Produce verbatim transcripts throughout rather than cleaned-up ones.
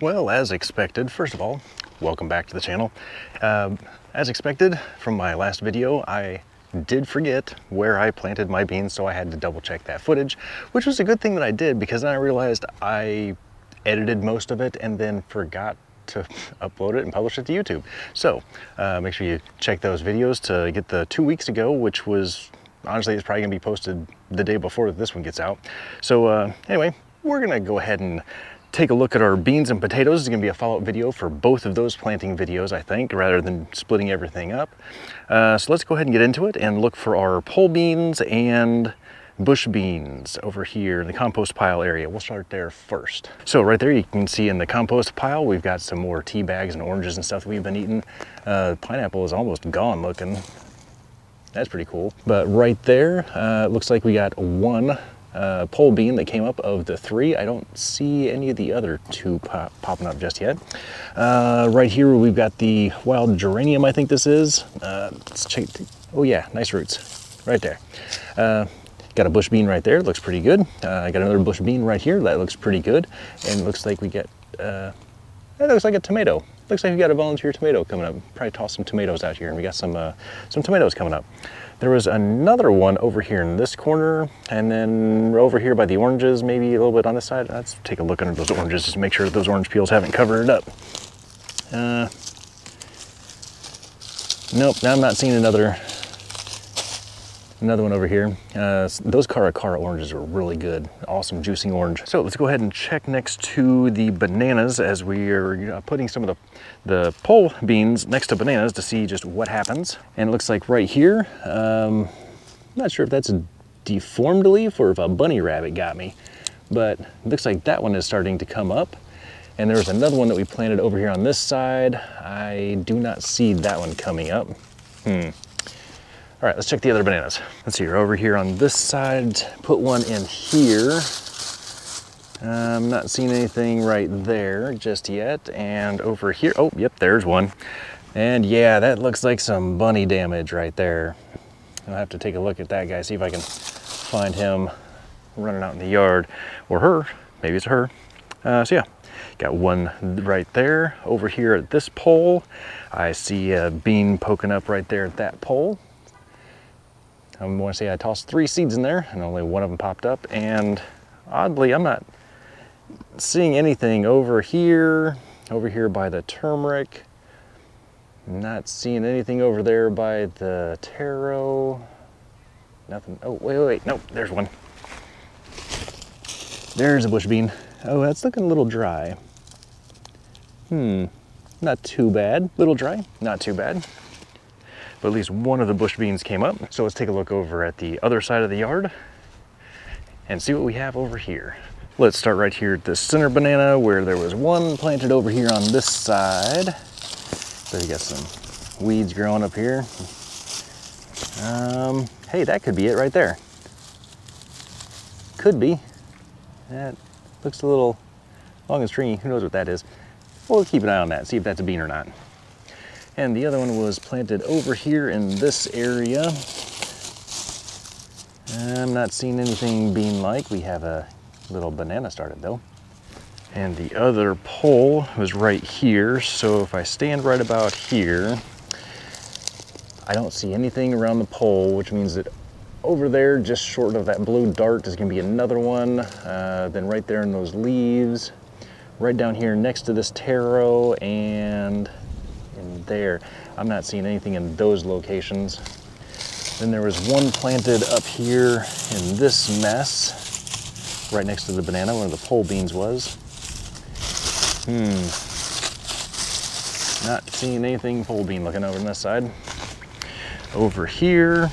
Well, as expected, first of all, welcome back to the channel. Um, as expected from my last video, I did forget where I planted my beans, so I had to double check that footage, which was a good thing that I did, because then I realized I edited most of it and then forgot to upload it and publish it to YouTube. So uh, make sure you check those videos to get the two weeks ago, which was, honestly, it's probably gonna be posted the day before this one gets out. So uh, anyway, we're gonna go ahead and take a look at our beans and potatoes. It's gonna be a follow-up video for both of those planting videos, I think, rather than splitting everything up. Uh, so let's go ahead and get into it and look for our pole beans and bush beans over here in the compost pile area. We'll start there first. So right there you can see in the compost pile, we've got some more tea bags and oranges and stuff that we've been eating. Uh, pineapple is almost gone looking. That's pretty cool. But right there, uh, it looks like we got one Uh, pole bean that came up of the three. I don't see any of the other two pop popping up just yet. Uh, right here we've got the wild geranium, I think this is. Uh, let's check. Oh yeah, nice roots right there. Uh, got a bush bean right there, looks pretty good. I uh, got another bush bean right here, that looks pretty good. And looks like we get, uh, that looks like a tomato. Looks like we got a volunteer tomato coming up. Probably toss some tomatoes out here, and we got some uh, some tomatoes coming up. There was another one over here in this corner, and then over here by the oranges, maybe a little bit on this side. Let's take a look under those oranges just to make sure that those orange peels haven't covered it up. Uh, nope, now I'm not seeing another another one over here. Uh, those Caracara oranges are really good. Awesome juicing orange. So let's go ahead and check next to the bananas, as we are putting some of the, the pole beans next to bananas to see just what happens. And it looks like right here, um, I'm not sure if that's a deformed leaf or if a bunny rabbit got me, but it looks like that one is starting to come up. And there's another one that we planted over here on this side. I do not see that one coming up. Hmm. All right, let's check the other bananas. Let's see, you're over here on this side. Put one in here. I'm not seeing anything right there just yet. And over here, oh, yep, there's one. And yeah, that looks like some bunny damage right there. I'll have to take a look at that guy, see if I can find him running out in the yard, or her, maybe it's her. Uh, so yeah, got one right there. Over here at this pole, I see a bean poking up right there at that pole. I want to say I tossed three seeds in there and only one of them popped up, and oddly I'm not seeing anything over here, over here by the turmeric. Not seeing anything over there by the taro. Nothing. Oh, wait, wait, wait. Nope, there's one. There's a bush bean. Oh, that's looking a little dry. Hmm, not too bad. Little dry, not too bad. But at least one of the bush beans came up. So let's take a look over at the other side of the yard and see what we have over here. Let's start right here at the center banana, where there was one planted over here on this side. So you got some weeds growing up here. Um, hey, that could be it right there. Could be. That looks a little long and stringy. Who knows what that is? We'll keep an eye on that, see if that's a bean or not. And the other one was planted over here in this area. I'm not seeing anything bean-like. We have a little banana started though. And the other pole was right here. So if I stand right about here, I don't see anything around the pole, which means that over there, just short of that blue dart, is gonna be another one. Uh, then right there in those leaves, right down here next to this taro, and in there, I'm not seeing anything in those locations. Then there was one planted up here in this mess, right next to the banana, one of the pole beans was. Hmm. Not seeing anything pole bean looking over on this side. Over here,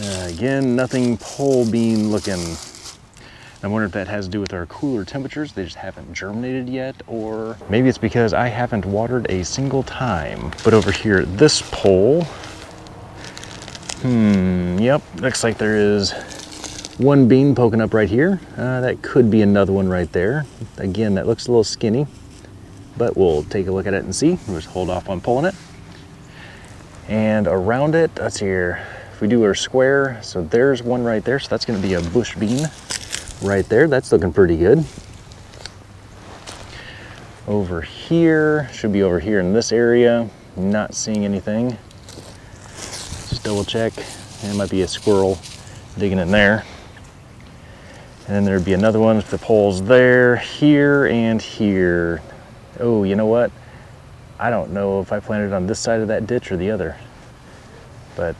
uh, again, nothing pole bean looking. I wonder if that has to do with our cooler temperatures. They just haven't germinated yet, or maybe it's because I haven't watered a single time. But over here at this pole, hmm, yep, looks like there is one bean poking up right here. Uh, that could be another one right there. Again, that looks a little skinny, but we'll take a look at it and see. We'll just hold off on pulling it. And around it, let's see here. If we do our square, so there's one right there, so that's gonna be a bush bean. Right there, that's looking pretty good. over here. Should be over here in this area. Not seeing anything. Just double check. There might be a squirrel digging in there. And then there'd be another one with the poles there, here, and here. Oh, you know what? I don't know if I planted on this side of that ditch or the other. But,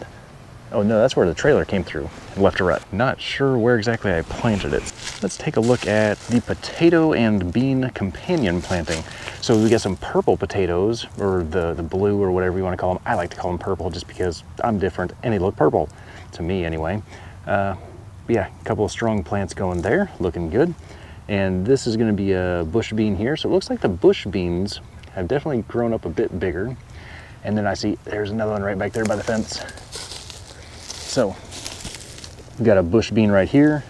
oh no, that's where the trailer came through and left a rut. Not sure where exactly I planted it. Let's take a look at the potato and bean companion planting. So we got some purple potatoes, or the, the blue or whatever you want to call them. I like to call them purple just because I'm different and they look purple, to me anyway. Uh, yeah, a couple of strong plants going there, looking good. And this is gonna be a bush bean here. So it looks like the bush beans have definitely grown up a bit bigger. And then I see there's another one right back there by the fence. So we've got a bush bean right here,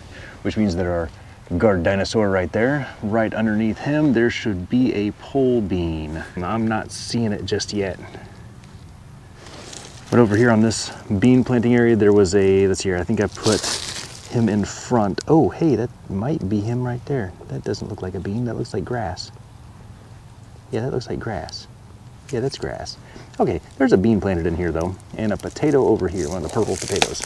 which means there are guard dinosaur right there. Right underneath him, there should be a pole bean. I'm not seeing it just yet. But over here on this bean planting area, there was a, let's see here, I think I put him in front. Oh, hey, that might be him right there. That doesn't look like a bean, that looks like grass. Yeah, that looks like grass. Yeah, that's grass. Okay, there's a bean planted in here though, and a potato over here, one of the purple potatoes.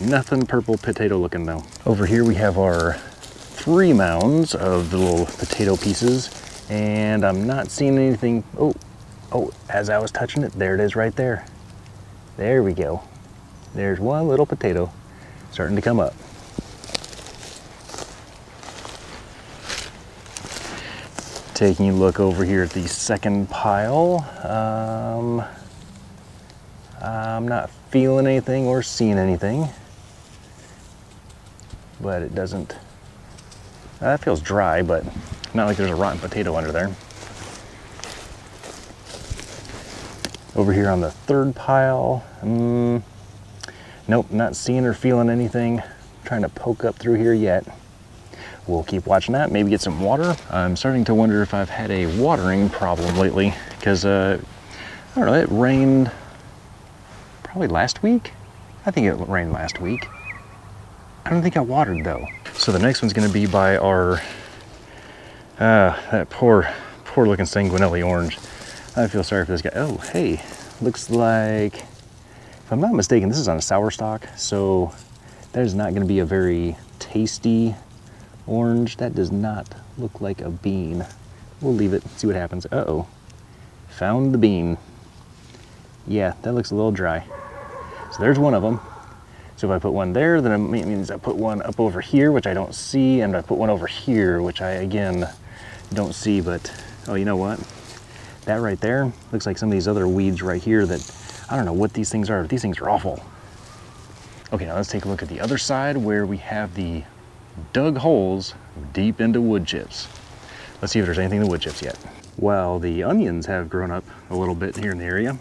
Nothing purple potato looking though. Over here we have our three mounds of the little potato pieces, and I'm not seeing anything. Oh, oh, as I was touching it, there it is right there. There we go. There's one little potato starting to come up. Taking a look over here at the second pile. Um, I'm not feeling anything or seeing anything, but it doesn't, that feels dry, but not like there's a rotten potato under there. Over here on the third pile, um, nope, not seeing or feeling anything. I'm trying to poke up through here yet. We'll keep watching that, maybe get some water. I'm starting to wonder if I've had a watering problem lately, because uh, I don't know, it rained probably last week. I think it rained last week. I don't think I watered though. So the next one's gonna be by our, uh, that poor, poor looking sanguinelli orange. I feel sorry for this guy. Oh, hey, looks like, if I'm not mistaken, this is on a sour stock. So that is not gonna be a very tasty orange. That does not look like a bean. We'll leave it, see what happens. Uh-oh, found the bean. Yeah, that looks a little dry. So there's one of them. So if I put one there, then it means I put one up over here, which I don't see, and I put one over here, which I, again, don't see, but, oh, you know what? That right there looks like some of these other weeds right here that, I don't know what these things are, but these things are awful. Okay, now let's take a look at the other side where we have the dug holes deep into wood chips. Let's see if there's anything in the wood chips yet. Well, the onions have grown up a little bit here in the area.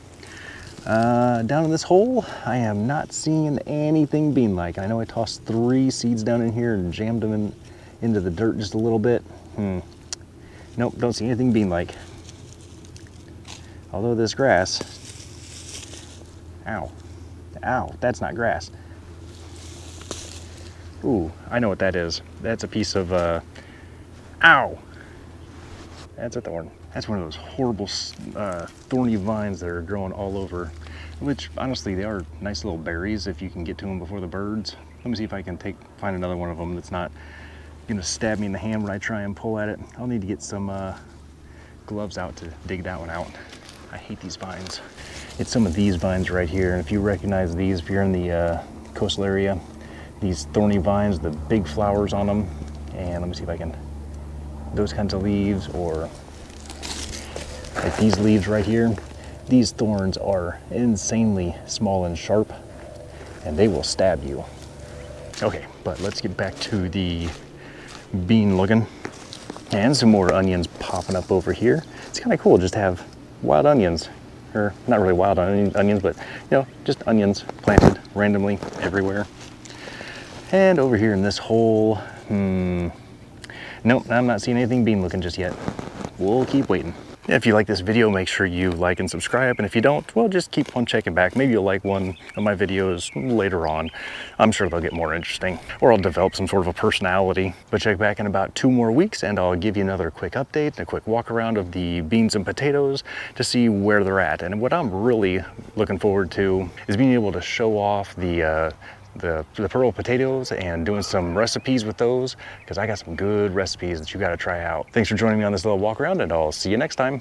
Uh, down in this hole, I am not seeing anything bean-like. I know I tossed three seeds down in here and jammed them in, into the dirt just a little bit. Hmm. Nope, don't see anything bean-like. Although this grass, ow, ow, that's not grass. Ooh, I know what that is. That's a piece of, uh, ow! That's a thorn. That's one of those horrible uh, thorny vines that are growing all over, which honestly, they are nice little berries if you can get to them before the birds. Let me see if I can take find another one of them that's not gonna stab me in the hand when I try and pull at it. I'll need to get some uh, gloves out to dig that one out. I hate these vines. It's some of these vines right here, and if you recognize these, if you're in the uh, coastal area, these thorny vines, the big flowers on them. And let me see if I can, those kinds of leaves, or like these leaves right here, these thorns are insanely small and sharp, and they will stab you. Okay, but let's get back to the bean looking. And some more onions popping up over here. It's kind of cool just to have wild onions, or not really wild onions, but you know, just onions planted randomly everywhere. And over here in this hole, hmm, nope, I'm not seeing anything bean looking just yet. We'll keep waiting. If you like this video, make sure you like and subscribe. And if you don't, well, just keep on checking back. Maybe you'll like one of my videos later on. I'm sure they'll get more interesting, or I'll develop some sort of a personality. But check back in about two more weeks and I'll give you another quick update and a quick walk around of the beans and potatoes to see where they're at. And what I'm really looking forward to is being able to show off the, uh, The, the pearl potatoes and doing some recipes with those, because I got some good recipes that you got to try out. Thanks for joining me on this little walk around, and I'll see you next time.